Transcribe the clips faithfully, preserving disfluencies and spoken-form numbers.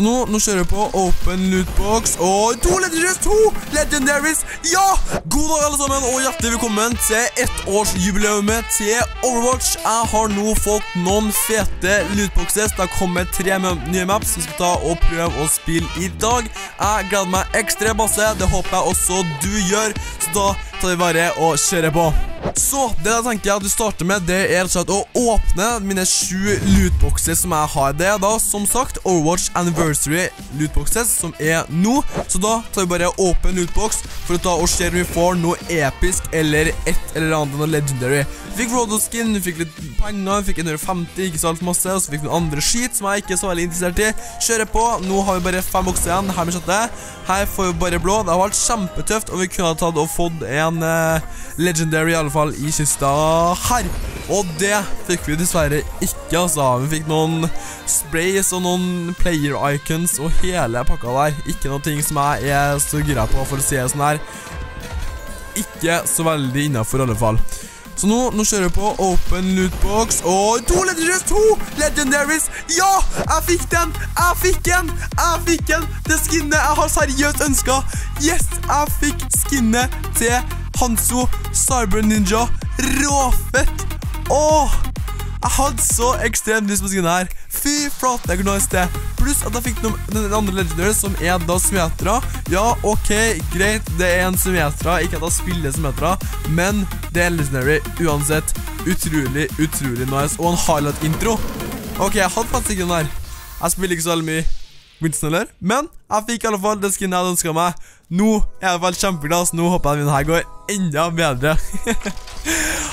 Så nå, nå kjører vi på Open Lootbox. Og to legendaries, to legendaries. Ja, god dag alle sammen, og hjertelig velkommen til ettårsjubileumet til Overwatch. Jeg har nå fått noen fete lootboxes. Det har kommet tre nye maps vi skal ta og prøve å spille i dag. Jeg gleder meg ekstra masse, det håper jeg også du gjør. Så da tar vi bare og kjører på. Så det jeg tenker at du starter med, det er rett og slett å åpne mine sju lootboxer som jeg har. Det er da som sagt Overwatch Anniversary lootboxes som er nå. Så da tar vi bare åpen lootbox for å ta og se om vi får noe episk eller et eller annet noe legendary. Vi fikk Rodoskin, vi fikk litt penger, vi fikk hundre og femti, ikke så alt masse, og så fikk vi noen andre skit som jeg ikke er så veldig interessert i. Kjører på, nå har vi bare fem bokser igjen, her med kjøttet. Her får vi bare blå, det har vært kjempetøft, og vi kunne ha tatt og fått en uh, legendary i alle fall i kista her. Og det fikk vi dessverre ikke, altså. Vi fikk noen sprays og noen player icons og hele pakka der. Ikke noen ting som jeg er så gira på, for å si det sånn her. Ikke så veldig innenfor i alle fall. Så nå, nå kjører vi på Open Lootbox, og to legendaries, to legendaries, ja, jeg fikk den, jeg fikk den, jeg fikk den, det skinnet jeg har seriøst ønsket, yes, jeg fikk skinnet til Hanzo, Cyber Ninja, råfett, åh, jeg hadde så ekstremt lyst på skinnet her, fy flate, jeg kunne ha i sted, pluss at jeg fikk noen, den andre legendaries som er da Zenyatta, ja, ok, greit, det er en Zenyatta, ikke at jeg spiller Zenyatta, men det er legendary, uansett, utrolig, utrolig nice, og en highlight intro. Ok, jeg hadde faktisk ikke den her. Jeg spiller ikke så veldig mye Winston eller, men jeg fikk i alle fall den skinnet jeg hadde ønsket meg. Nå er jeg i hvert fall kjempeglass, nå håper jeg at den her går enda bedre.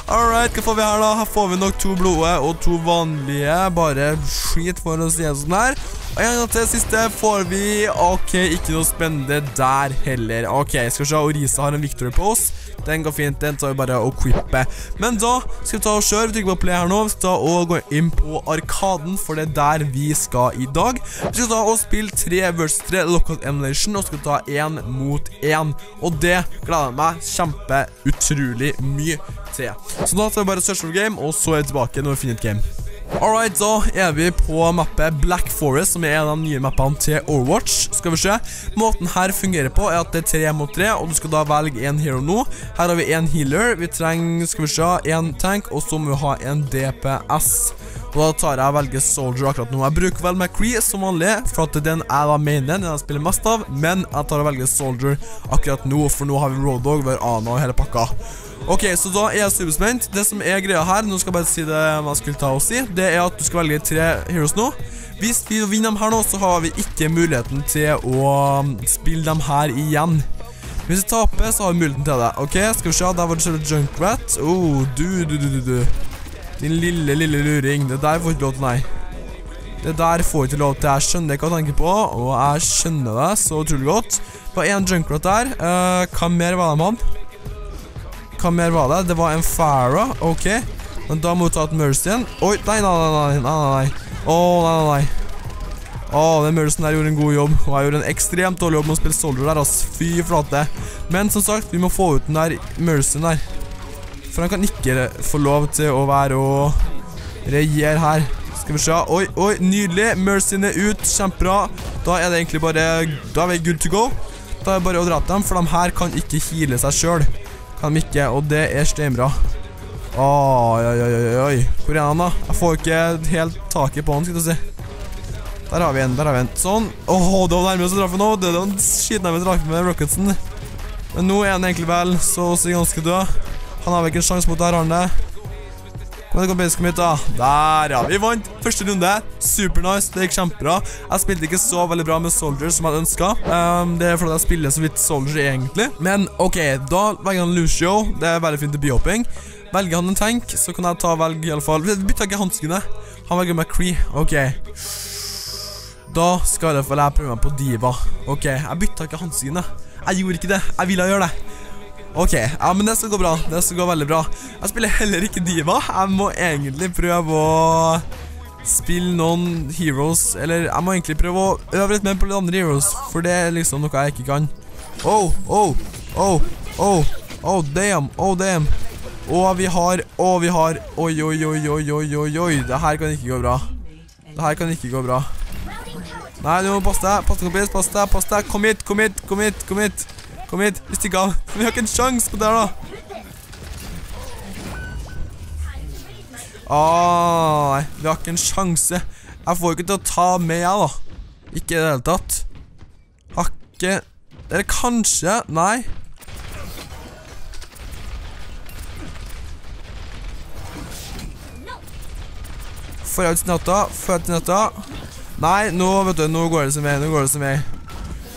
Alright, hva får vi her da? Her får vi nok to blode og to vanlige, bare skit for å si sånn her. Og en gang til siste får vi, ok, ikke noe spennende der heller. Ok, skal vi se, Orisa har en victory på oss. Den går fint, den tar vi bare å quippe. Men da skal vi ta og kjøre, vi trykker på play her nå. Vi skal ta og gå inn på arkaden, for det er der vi skal i dag. Vi skal ta og spille tre versus tre Lockout Emulation, og skal ta én mot én. Og det gleder jeg meg kjempe utrolig mye til. Så da tar vi bare search for game, og så er vi tilbake når vi finner et game. Alright, da er vi på mappet Black Forest, som er en av de nye mappene til Overwatch. Skal vi se, måten her fungerer på er at det er tre mot tre, og du skal da velge en hero nå. Her har vi en healer, vi trenger, skal vi se, en tank, og så må vi ha en D P S. Og da tar jeg og velger Soldier akkurat nå. Jeg bruker vel McCree som vanlig, for at den er da mainen, den jeg spiller mest av. Men jeg tar og velger Soldier akkurat nå, for nå har vi Road Dog, vi har Ana og hele pakka. Ok, så da er jeg superspent. Det som er greia her, nå skal jeg bare si det man skulle ta og si, det er at du skal velge tre heroes nå. Hvis vi vinner dem her nå, så har vi ikke muligheten til å spille dem her igjen. Hvis vi taper, så har vi muligheten til det. Ok, skal vi se, der var det selv Junkrat. Oh, du, du, du, du, du. Din lille, lille luring. Det der får ikke lov til, nei. Det der får ikke lov til. Jeg skjønner ikke hva jeg tenker på, og jeg skjønner det så utrolig godt. Det var en Junkrat der. Uh, hva mer var det med han? Hva mer var det? Det var en Pharah, ok. Men da må vi ta et Mercy igjen. Oi, nei, nei, nei, nei, nei, nei. Åh, nei, nei, nei. Åh, den Mercyen der gjorde en god jobb. Og jeg gjorde en ekstremt dårlig jobb med å spille Soldier der, ass. Fy flate. Men som sagt, vi må få ut den der Mercyen der. For han kan ikke få lov til å være og regjere her. Skal vi se, oi, oi, nydelig. Mercyen er ut, kjempebra. Da er det egentlig bare, da er vi good to go. Da er det bare å drepe dem, for de her kan ikke heale seg selv. Kan de ikke, og det er steinbra. Oi, oi, oi, oi. Hvor er han da? Jeg får ikke helt taket på han, skal du si. Der har vi en, der har vi en. Sånn. Åh, det var nærmest å traffe nå. Det var skiten nærmest å traffe med Rocketsen. Men nå er han egentlig vel så å si ganske død. Han har vel ikke en sjanse mot der, har han det. Kom igjen, kom igjen, kom hit da. Der, ja. Vi vant første runde. Super nice, det gikk kjempebra. Jeg spilte ikke så veldig bra med Soldier som jeg ønsket. um, Det er fordi jeg spiller så vidt Soldier egentlig. Men ok, da velger han Lucio. Det er veldig fint til biopping. Velger han en tank, så kan jeg ta og velge i alle fall. Vi bytter ikke hanskene. Han velger McCree, ok. Da skal jeg i hvert fall prøve meg på D.Va. Ok, jeg bytter ikke hanskene. Jeg gjorde ikke det, jeg ville gjøre det. Ok, ja, men det skal gå bra, det skal gå veldig bra. Jeg spiller heller ikke D.Va. Jeg må egentlig prøve å spill noen heroes, eller jeg må egentlig prøve å øve litt mer på de andre heroes, for det er liksom noe jeg ikke kan. Oh, oh, oh, oh, oh, damn, oh, damn. Åh, vi har, åh, vi har, oi, oi, oi, oi, oi, oi, oi, det her kan ikke gå bra. Det her kan ikke gå bra. Manu, posta, posta, kompis, posta, posta. Kom hit, kom hit, kom hit, kom hit. Kom hit, vi stikker av. Vi har ikke en sjans på det her da. Åh, nei, vi har ikke en sjanse. Jeg får ikke til å ta med jeg da. Ikke i det hele tatt. Hakke, eller kanskje, nei. Får jeg ut Zenyatta, får jeg ut Zenyatta. Nei, nå vet du, nå går det som jeg, nå går det som jeg.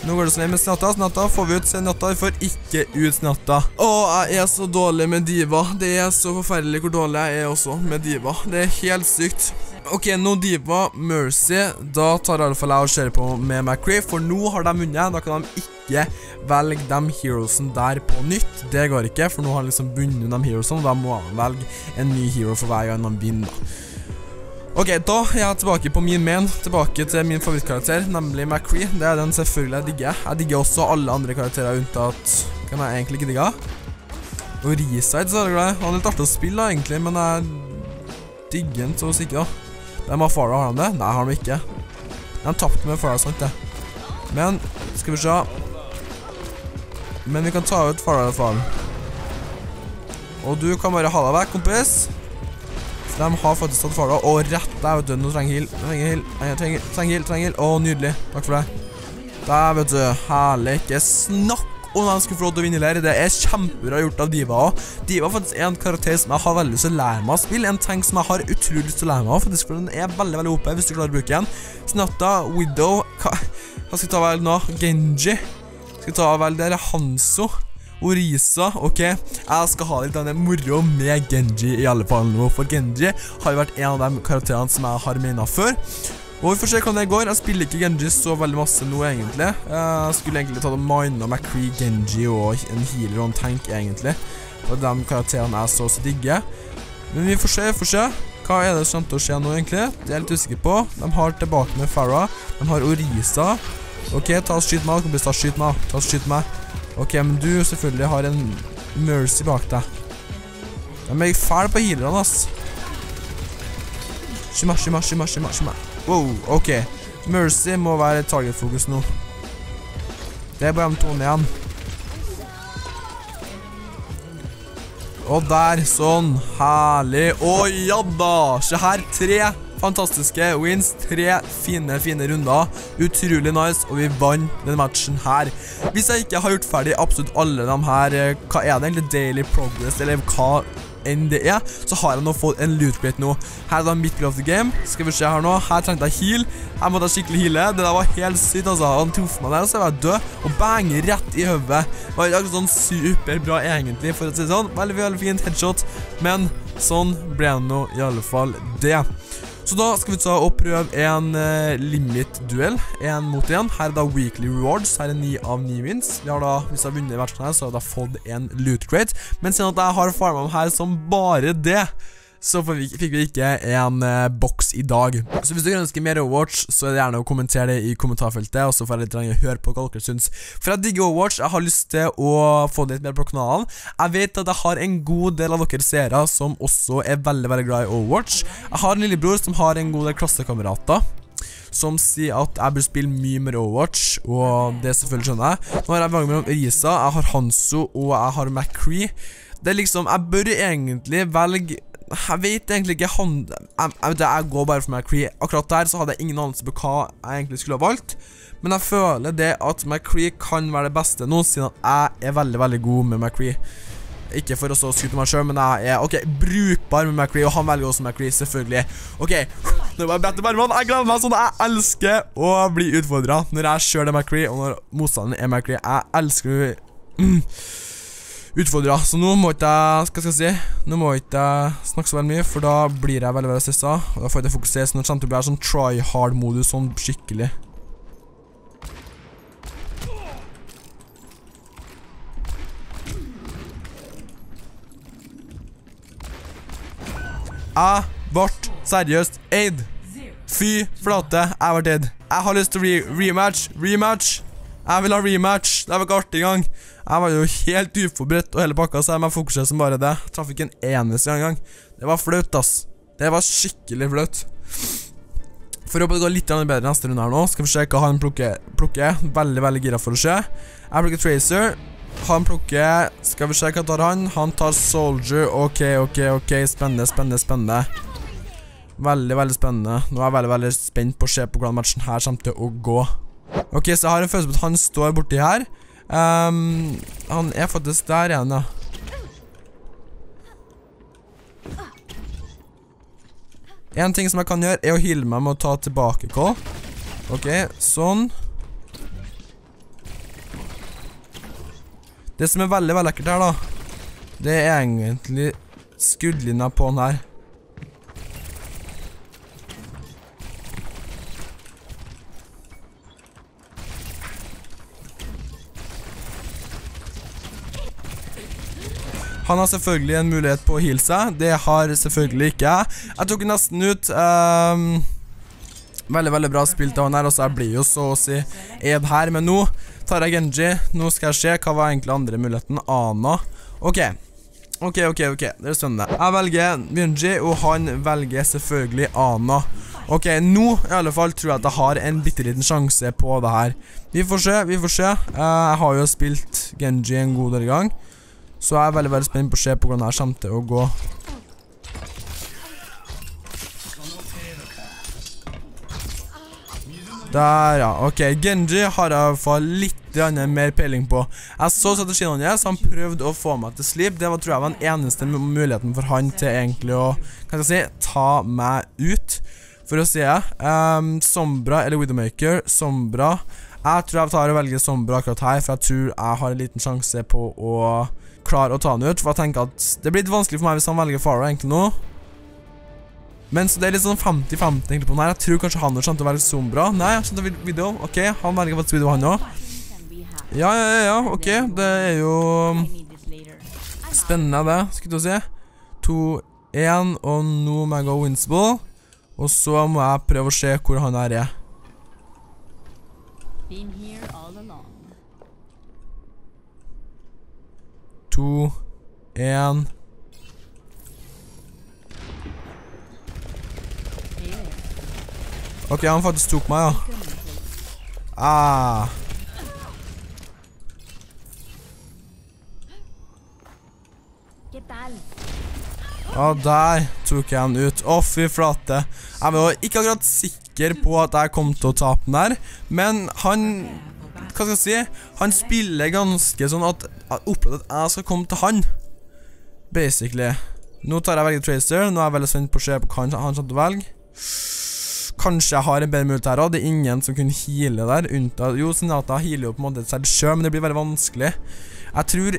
Nå går det som jeg med Zenyatta, Zenyatta får vi ut Zenyatta, vi får ikke ut Zenyatta. Åh, jeg er så dårlig med D.Va, det er så forferdelig hvor dårlig jeg er også med D.Va, det er helt sykt. Ok, nå D.Va, Mercy, da tar i alle fall jeg og kjører på med McCree, for nå har de vunnet, da kan de ikke velge de heroesen der på nytt. Det går ikke, for nå har de liksom vunnet de heroesene, da må han velge en ny hero for hver gang han vinner. Ok, da jeg er tilbake på min main, tilbake til min favorittkarakter, nemlig McCree. Det er den selvfølgelig jeg digger. Jeg digger også alle andre karakterer unntatt, kan jeg egentlig ikke digge. Orisa, så er det glad. Han er litt artig å spille da, egentlig, men jeg digger den så sikkert da. Hvem har Pharah, har han det? Nei, har han ikke. Han tappte med Pharah, sant det. Men, skal vi se. Men vi kan ta ut Pharah i faren. Og du kan bare ha deg vekk, kompis. De har faktisk tatt Pharah, og rett der, vet du, nå trenger heal, trenger heal, trenger, trenger heal, trenger heal, og nydelig, takk for det. Der, vet du, herlig, ikke snakk om hvem skulle få lov til å vinne lære, det er kjempebra gjort av D.Va også. D.Va er faktisk en karakter som jeg har veldig lyst til å lære meg å spille, en tank som jeg har utrolig lyst til å lære meg av, faktisk for den er veldig, veldig oppe, hvis du klarer å bruke den. Zenyatta, Widow, hva, hva skal jeg ta vel nå? Genji, skal jeg ta vel der, Hanzo. Orisa, ok, jeg skal ha litt denne moro med Genji i alle fall nå, for Genji har jo vært en av de karakterene som jeg har menet før. Og vi får se hvordan det går, jeg spiller ikke Genji så veldig masse nå egentlig. Jeg skulle egentlig ta det mine og McCree, Genji og en healer og en tank egentlig. Og de karakterene er så så digge. Men vi får se, får se. Hva er det som kommer til å skje nå egentlig? Det er jeg litt usikker på. De har tilbake med Pharah, de har Orisa. Ok, ta og skyt meg, kompis, ta og skyt meg, ta og skyt meg. Ok, men du selvfølgelig har en Mercy bak deg. De er fæl på healerne, ass. Skimma, skimma, skimma, skimma, skimma. Wow, ok. Mercy må være targetfokus nå. Det er bare de to igjen. Og der, sånn. Herlig. Og ja da, se her, tre. Fantastiske wins, tre fine, fine runder, utrolig nice, og vi vant denne matchen her. Hvis jeg ikke har gjort ferdig absolutt alle de her, hva er det egentlig, daily progress, eller hva enn det er, så har jeg nå fått en loot crate nå. Her er da mitt play of the game, skal vi se her nå, her trengte jeg heal, her måtte jeg skikkelig heale, det der var helt sykt altså, han truff meg der, så jeg var død, og bang, rett i høvet. Det var ikke sånn superbra egentlig, for å si sånn, veldig, veldig fint headshot, men sånn ble det nå i alle fall det. Så da skal vi ta og prøve en uh, limit-duell, en mot en. Her er da weekly rewards, her er ni av ni wins. Vi har da, hvis jeg har vunnet i matchen her, så har jeg da fått en loot crate. Men siden at jeg har farmet dem her som bare det, så vi, fikk vi ikke en uh, boks i dag. Så hvis du ønsker mer Overwatch, så er det gjerne å kommentere det i kommentarfeltet, og så får jeg litt trenger å høre på hva dere syns. For jeg digger Overwatch, jeg har lyst til å få litt mer på kanalen. Jeg vet at jeg har en god del av dere seere som også er veldig, veldig glad i Overwatch. Jeg har en lillebror som har en god del klassekamerater, som sier at jeg bør spille mye mer Overwatch, og det selvfølgelig skjønner jeg. Nå har jeg valget mellom Orisa, jeg har Hanzo, og jeg har McCree. Det er liksom, jeg bør egentlig velge... Jeg vet egentlig ikke han... Jeg, jeg, jeg går bare for McCree. Akkurat der så hadde jeg ingen anelse på hva jeg egentlig skulle ha valgt. Men jeg føler det at McCree kan være det beste nå, siden jeg er veldig, veldig god med McCree. Ikke for å skute meg selv, men jeg er, ok, brukbar med McCree, og han velger også McCree, selvfølgelig. Ok, nå var jeg bedt til Bergman, jeg gleder meg sånn, jeg elsker å bli utfordret når jeg selv er McCree, og når motstanden er McCree. Jeg elsker utfordret, så nå må ikke jeg, hva skal jeg si, nå må ikke jeg snakke så veldig mye, for da blir jeg veldig, veldig stresset, og da får jeg ikke fokusere, så nå kommer det til å bli sånn try-hard-modus, sånn skikkelig. Jeg ble seriøst aid. Fy flate, jeg ble aid. Jeg har lyst til re rematch, rematch. Jeg vil ha rematch, det var ikke artig gang. Jeg var jo helt uforberedt og hele pakka, så jeg må fokusere som bare det. Jeg traff ikke en eneste gang. Det var flaut, ass. Det var skikkelig flaut. For å håpe det går litt bedre neste runde her nå. Skal vi se hva han plukker. plukker. Veldig, veldig gira for å se. Jeg plukker Tracer. Han plukker. Skal vi se hva tar han? Han tar Soldier. Ok, ok, ok. Spennende, spennende, spennende. Veldig, veldig spennende. Nå er jeg veldig, veldig spent på å se på hvordan matchen her kommer til å gå. Ok, så jeg har en følelse på at han står borti her. Um, han er faktisk der igjen, ja. En ting som jeg kan gjøre er å heale meg med å ta tilbake K. Ok, sånn. Det som er veldig, veldig lekkert her da, det er egentlig skuddlinja på den her. Han har selvfølgelig en mulighet på å heale seg. Det har selvfølgelig ikke jeg. Jeg tok nesten ut. Um, veldig, veldig bra spilt av han her. Altså, jeg blir jo så å si ed her. Men nå tar jeg Genji. Nå skal jeg se. Hva var egentlig andre muligheten? Ana. Ok. Ok, ok, ok. Dere skjønner det. Jeg velger Genji, og han velger selvfølgelig Ana. Ok, nå i alle fall tror jeg at jeg har en bitteliten sjanse på det her. Vi får se, vi får se. Uh, jeg har jo spilt Genji en god del gang. Så jeg er veldig, veldig spennende på å se på hvordan det her kommer til å gå. Der, ja. Ok, Genji har jeg i hvert fall litt mer peiling på. Jeg så strategien han gjør, så han prøvde å få meg til sleep. Det var, tror jeg var den eneste muligheten for han til egentlig å, kan jeg si, ta meg ut. For å si det. Um, Sombra eller Widowmaker. Sombra. Jeg tror jeg tar og velger Sombra akkurat her, for jeg tror jeg har en liten sjanse på å klare å ta han ut, for jeg tenker at det blir litt vanskelig for meg hvis han velger Pharah egentlig nå. Men så det er litt sånn femti femti egentlig på den her. Jeg tror kanskje han er skjønt å velge Sombra. Nei, jeg skjønte video. Ok, han velger faktisk video han også. Ja, ja, ja, ja, ok. Det er jo spennende det, skulle du si. to, én, og nå må jeg gå Winsball. Og så må jeg prøve å se hvor han her er. Been here all along. to, én. Ok, han faktisk tok meg, ja. Ah. Ja, der tok jeg han ut. Å, fy flate. Jeg var ikke akkurat sikker på at jeg kom til å tape den der. Men han... hva skal jeg si? Han spiller ganske sånn at jeg opplevde at jeg skal komme til han. Basically. Nå tar jeg velge Tracer. Nå er jeg veldig spent på å se på hva han kommer til å velge. Kanskje jeg har en bedre mulighet her også. Det er ingen som kunne heale der. Unntatt, jo, Zenyatta healer jo på en måte seg selv, men det blir veldig vanskelig. Jeg tror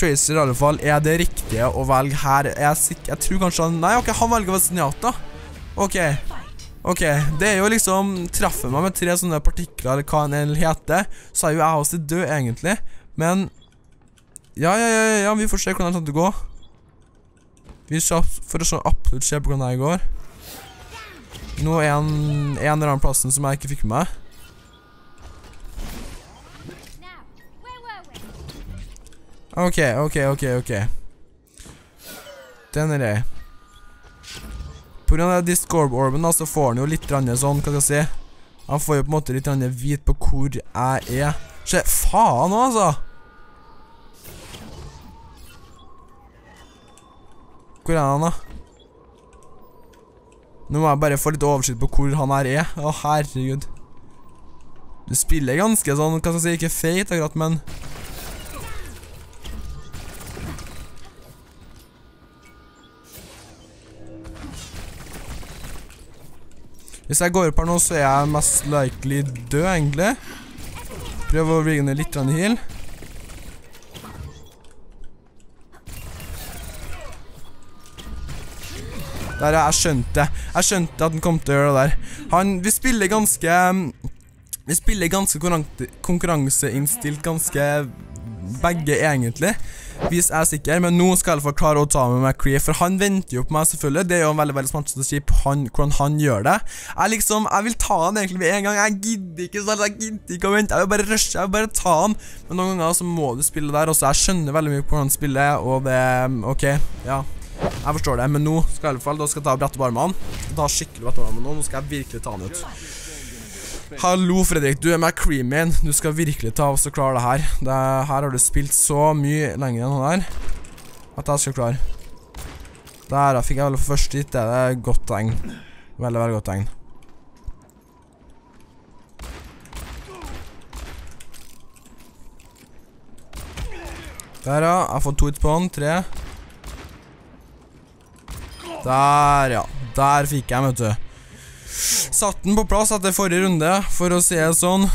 Tracer i alle fall er det riktige å velge her. Jeg, sikker, jeg tror kanskje han... Nei, ok, han velger Zenyatta. Ok. Ok, det er jo liksom, treffer meg med tre sånne partikler, eller hva han heter, så er jo jeg også død egentlig, men, ja, ja, ja, ja, vi får se hvordan det går. Vi får se absolutt se på hvordan det går. Nå er en, en eller annen plassen som jeg ikke fikk med. Ok, ok, ok, ok. Den er det. På grunn av Discord-orben da, så får han jo litt rande sånn, hva skal jeg si. Han får jo på en måte litt rande hvit på hvor jeg er. Se, faen altså! Hvor er han da? Nå må jeg bare få litt oversikt på hvor han her er. Å, herregud. Du spiller ganske sånn, hva skal jeg si, ikke feit akkurat, men... Hvis jeg går opp her nå, så er jeg mest likely død, egentlig. Prøv å bli ned litt heal. Der, jeg skjønte. Jeg skjønte at han kom til å gjøre det der. Han, vi spiller ganske... Vi spiller ganske konkurranseinnstilt, ganske begge, egentlig. Hvis jeg er sikker, men nå skal jeg i hvert fall klare å ta med McCree, for han venter jo på meg selvfølgelig. Det er jo en veldig, veldig smart strategi på han, hvordan han gjør det. Jeg liksom, jeg vil ta han egentlig ved en gang. Jeg gidder ikke sånn, jeg gidder ikke å vente. Jeg vil bare rushe, jeg vil bare ta han. Men noen ganger så må du spille der også. Jeg skjønner veldig mye på hvordan han spiller, og det, ok, ja. Jeg forstår det, men nå skal jeg i hvert fall, da skal jeg ta brett på armene. Da skikkelig brett på armene nå, nå skal jeg virkelig ta han ut. Hallo Fredrik, du er McCree man, du skal virkelig ta oss og klare det her. Det, her har du spilt så mye lenger enn han der, at jeg skal klare. Der fikk jeg vel først hit, det er godt tegn. Veldig, veldig godt tegn. Der ja, jeg har fått to hit på han, tre. Der ja, der fikk jeg, vet du. Satt den på plass etter forrige runde, for å se sånn.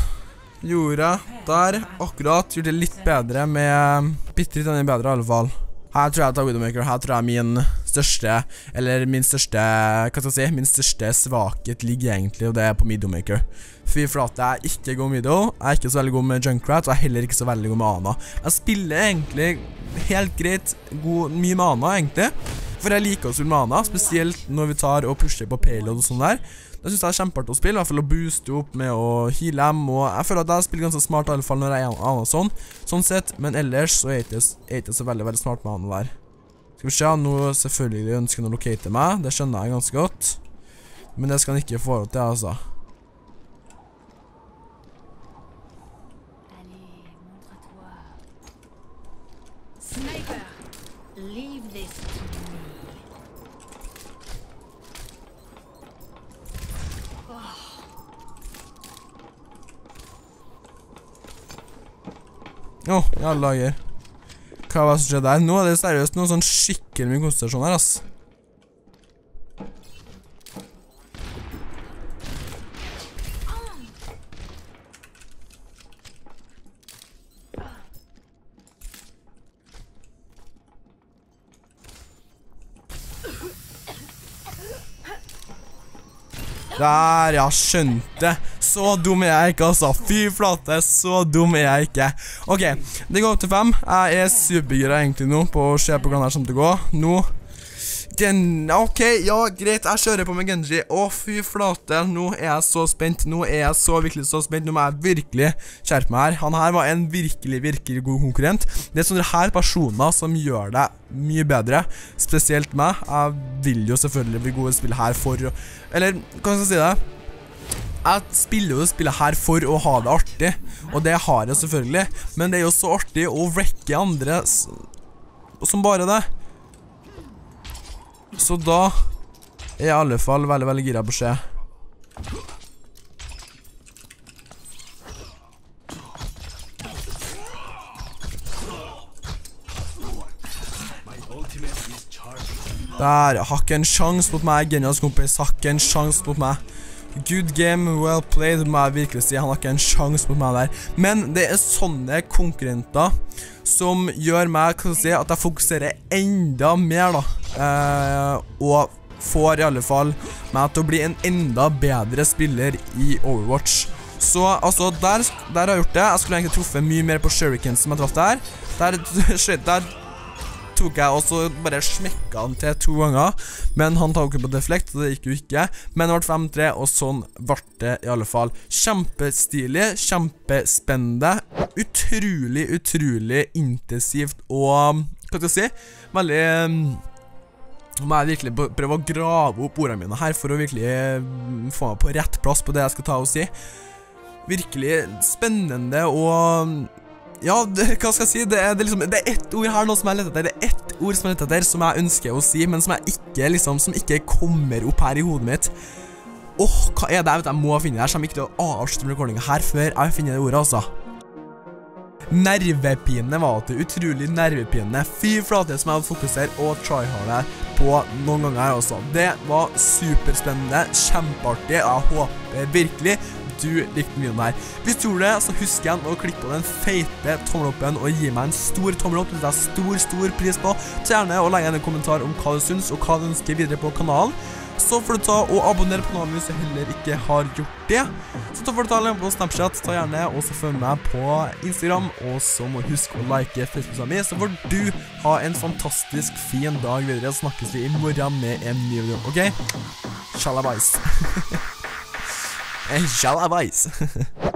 Gjorde der, akkurat, gjorde det litt bedre med bitteritt enn bedre i alle fall. Her tror jeg jeg tar Widowmaker, her tror jeg min største, eller min største, hva skal jeg si, min største svakhet ligger egentlig, og det er på Widowmaker. Fy flate, jeg er ikke god med Widow, jeg er ikke så veldig god med Junkrat, og jeg er heller ikke så veldig god med Ana. Jeg spiller egentlig helt greit god, mye med Ana egentlig, for jeg liker å spille med Ana, spesielt når vi tar og pusher på payload og sånn der. Det synes jeg er kjempeartig å spille, i hvert fall å booste opp med å heale dem, og jeg føler at jeg spiller ganske smart i alle fall når jeg er Ana sånn, sånn sett, men ellers så er jeg ikke så veldig, veldig smart med Ana der. Skal vi se, nå selvfølgelig ønsker han å locate meg, det skjønner jeg ganske godt, men det skal han ikke få til, altså. Åh, oh, jeg lager. Hva var det som skjedde der? Nå er det seriøst noe sånn skikkelig mye konsentrasjon her, ass. Der, ja, skjønte. Så dum er jeg ikke, altså. Fy flate, så dum er jeg ikke. Ok, det går opp til fem. Jeg er supergira egentlig nå på å se på hvordan det er som det går. Nå, Gen ok, ja, greit, jeg kjører på med Genji. Å, fy flate, nå er jeg så spent. Nå er jeg så virkelig så spent. Nå må jeg virkelig skjerpe meg her. Han her var en virkelig, virkelig god konkurrent. Det er sånne her personer som gjør det mye bedre, spesielt meg. Jeg vil jo selvfølgelig bli god i spillet her for, eller, hva skal jeg si det? Jeg spiller jo spillet her for å ha det artig, og det har jeg selvfølgelig, men det er jo så artig å wrecke andre som bare det. Så da er jeg i alle fall veldig, veldig gira på å se. Der, hakk en sjans mot meg, Genjas kompis, hakk en sjans mot meg. Good game, well played, må jeg virkelig si. Han har ikke en sjans mot meg der. Men det er sånne konkurrenter som gjør meg, hva skal jeg si, at jeg fokuserer enda mer da. Eh, og får i alle fall meg til å bli en enda bedre spiller i Overwatch. Så altså, der, der har jeg gjort det. Jeg skulle egentlig truffet mye mer på shurikens som jeg traff der. Der, der tok jeg også bare smekket han til to ganger, men han tok på deflekt, så det gikk jo ikke, men det ble fem tre, og sånn ble det i alle fall. Kjempestilig, kjempespennende, utrolig, utrolig intensivt, og hva skal jeg si, veldig, må jeg virkelig prøve å grave opp ordene mine her, for å virkelig få meg på rett plass på det jeg skal ta og si. Virkelig spennende, og ja, det, hva skal jeg si, det er, det, liksom, det er ett ord her nå som jeg leter etter, det er ett ord som jeg leter etter, som jeg ønsker å si, men som jeg ikke, liksom, som ikke kommer opp her i hodet mitt. Åh, oh, hva er det, jeg vet, jeg må finne det her, så jeg må ikke til å avslutte med recordingen her før jeg finner det ordet, altså. Nervepinene var det, utrolig nervepinene. Fy flate som jeg hadde fokusert og tryharde på noen ganger her også. Det var superspennende, kjempeartig, jeg håper virkelig du likte videoen her. Hvis du gjorde det, så husk igjen å klikke på den feite tommeloppen og gi meg en stor tommelopp. Det er stor, stor pris på. Så gjerne å legge en kommentar om hva du syns og hva du ønsker videre på kanalen. Så får du ta og abonnere på kanalen hvis du heller ikke har gjort det. Så får du ta en på Snapchat, ta gjerne og så følg meg på Instagram. Og så må du huske å like Facebooka mi, så får du ha en fantastisk fin dag videre. Så snakkes vi i morgen med en ny video, ok? Shalabais. Shalabais.